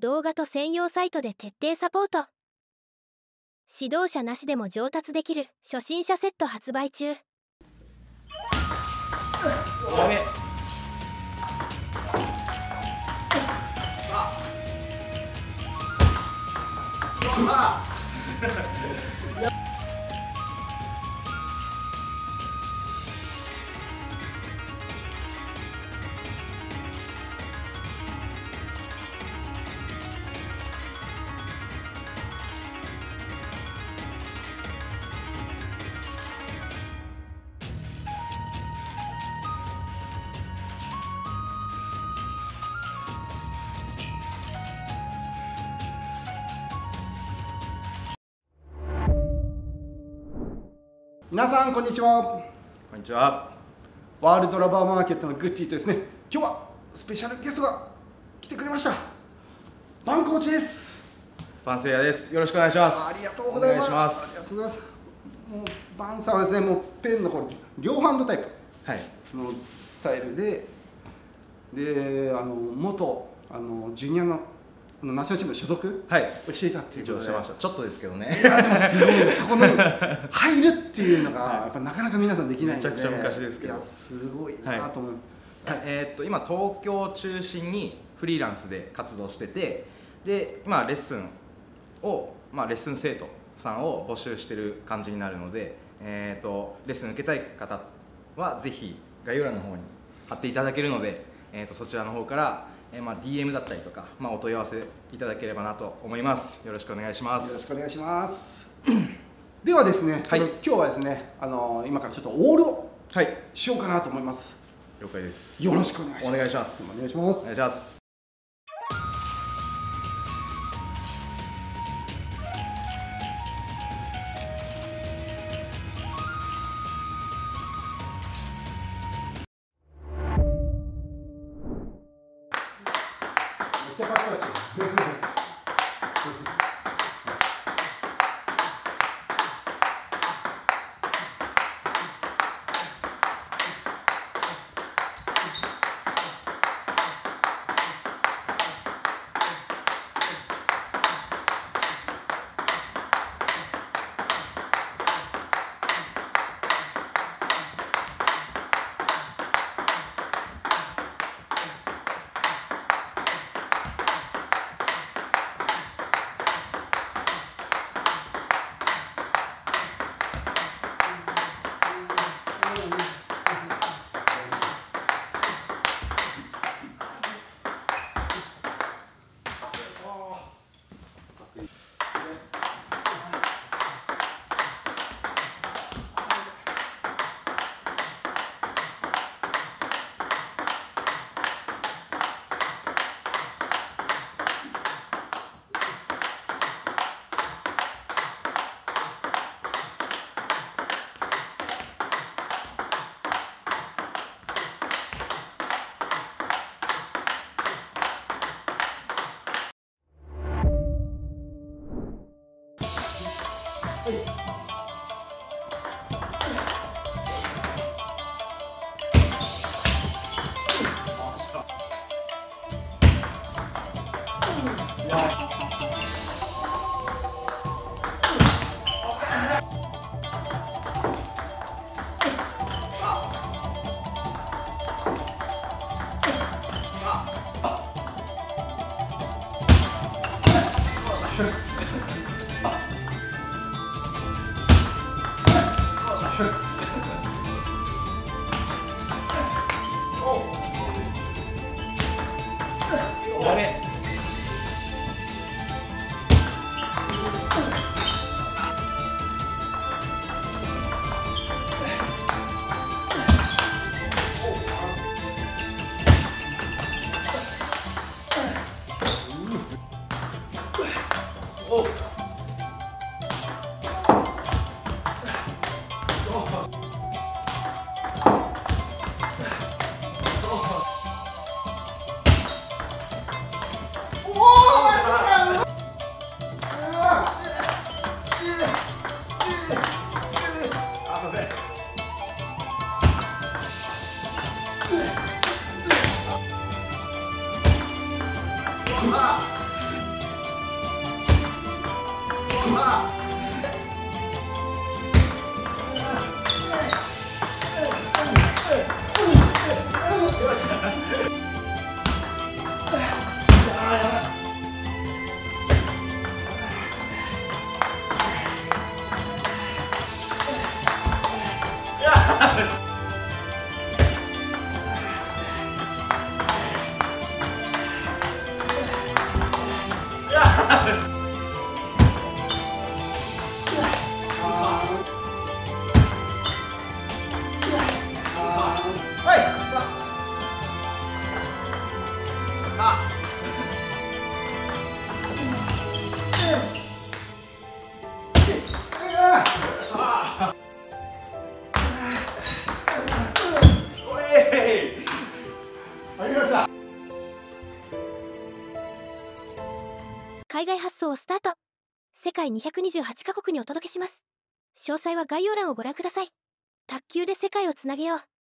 動画と専用サイトで徹底サポート。指導者なしでも上達できる初心者セット発売中。皆さんこんにちは。こんにちは。ワールドラバーマーケットのグッチーとですね、今日はスペシャルゲストが来てくれました。バンコーチです。バンセイヤです。よろしくお願いします。ありがとうございます。ありがとうございます。もうバンさんはですね、もうペンのこう両ハンドタイプのスタイルで、元ジュニアのナショナルチームの所属をしていたっていうことで、ちょっとですけどね。でもすごいそこに入るっていうのがやっぱなかなか皆さんできないので、めちゃくちゃ昔ですけど、すごいなと思う。今東京を中心にフリーランスで活動してて、で今レッスンをレッスン生徒さんを募集してる感じになるので、レッスン受けたい方はぜひ概要欄の方に貼っていただけるので、そちらの方から。DM だったりとか、お問い合わせいただければなと思います。よろしくお願いします。よろしくお願いします。ではですね、今日はですね、今からちょっとオールをしようかなと思います。了解です。よろしくお願いします。お願いします。お願いします。お願いします。海外発送をスタート。世界228カ国にお届けします。詳細は概要欄をご覧ください。卓球で世界をつなげよう。